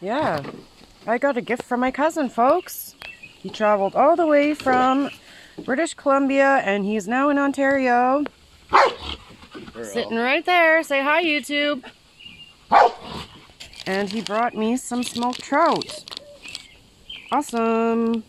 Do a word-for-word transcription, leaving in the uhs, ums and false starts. Yeah, I got a gift from my cousin, folks. He traveled all the way from British Columbia, and he's now in Ontario. Girl. Sitting right there. Say hi, YouTube. And he brought me some smoked trout. Awesome.